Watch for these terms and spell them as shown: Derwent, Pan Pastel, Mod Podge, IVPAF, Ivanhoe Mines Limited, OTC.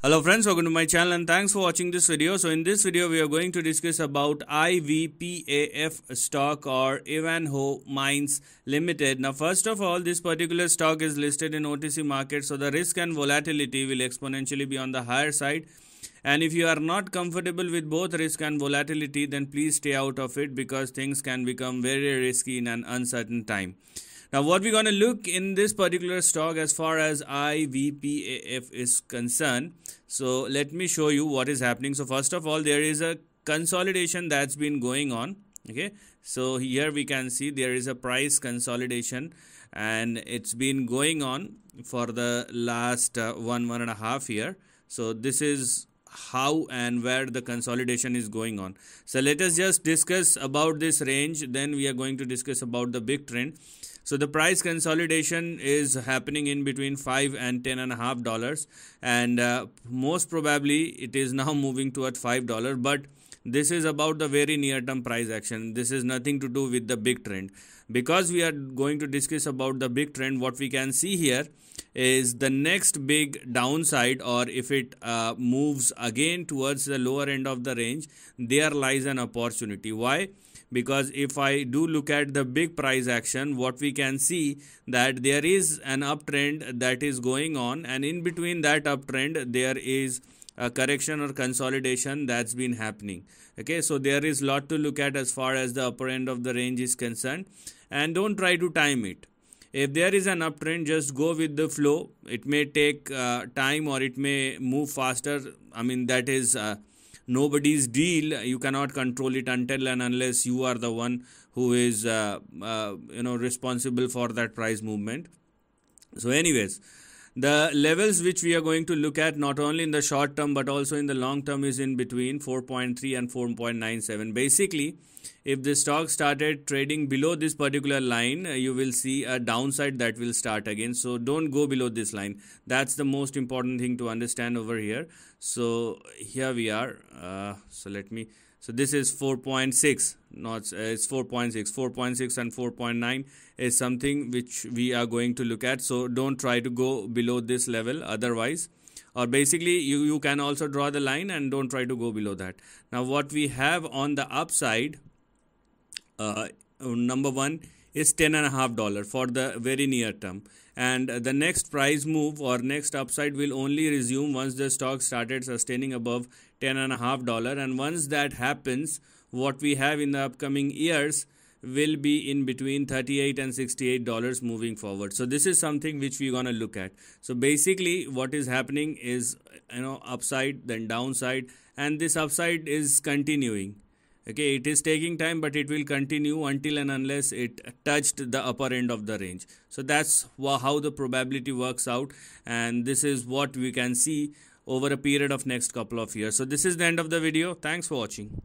Hello friends, welcome to my channel and thanks for watching this video. So in this video we are going to discuss about IVPAF stock or Ivanhoe Mines Limited. Now first of all, this particular stock is listed in OTC market, so the risk and volatility will exponentially be on the higher side. And if you are not comfortable with both risk and volatility, then please stay out of it because things can become very risky in an uncertain time. Now what we're going to look in this particular stock as far as IVPAF is concerned. So let me show you what is happening. So first of all, there is a consolidation that's been going on. Okay, so here we can see there is a price consolidation and it's been going on for the last one and a half year. So this is how and where the consolidation is going on. So let us just discuss about this range, then we are going to discuss about the big trend. So the price consolidation is happening in between $5 and $10.50, and most probably it is now moving toward $5. But this is about the very near-term price action. This is nothing to do with the big trend. Because we are going to discuss about the big trend, what we can see here is the next big downside, or if it moves again towards the lower end of the range, there lies an opportunity. Why? Because if I do look at the big price action, what we can see that there is an uptrend that is going on, and in between that uptrend there is a correction or consolidation that's been happening. Okay, so there is a lot to look at as far as the upper end of the range is concerned, and don't try to time it. If there is an uptrend, just go with the flow. It may take time or it may move faster. I mean, that is nobody's deal. You cannot control it until and unless you are the one who is responsible for that price movement. So anyways, the levels which we are going to look at not only in the short term but also in the long term is in between 4.3 and 4.97. Basically, if the stock started trading below this particular line, you will see a downside that will start again. So don't go below this line. That's the most important thing to understand over here. So here we are. So this is 4.6, it's 4.6. 4.6 and 4.9 is something which we are going to look at. So don't try to go below this level otherwise. Or basically, you can also draw the line and don't try to go below that. Now what we have on the upside, number one is $10.50 for the very near term. And the next price move or next upside will only resume once the stock started sustaining above $10.50. And once that happens, what we have in the upcoming years will be in between $38 and $68 moving forward. So this is something which we're going to look at. So basically what is happening is, upside, then downside, and this upside is continuing. Okay, it is taking time, but it will continue until and unless it touched the upper end of the range. So that's how the probability works out. And this is what we can see over a period of next couple of years. So this is the end of the video. Thanks for watching.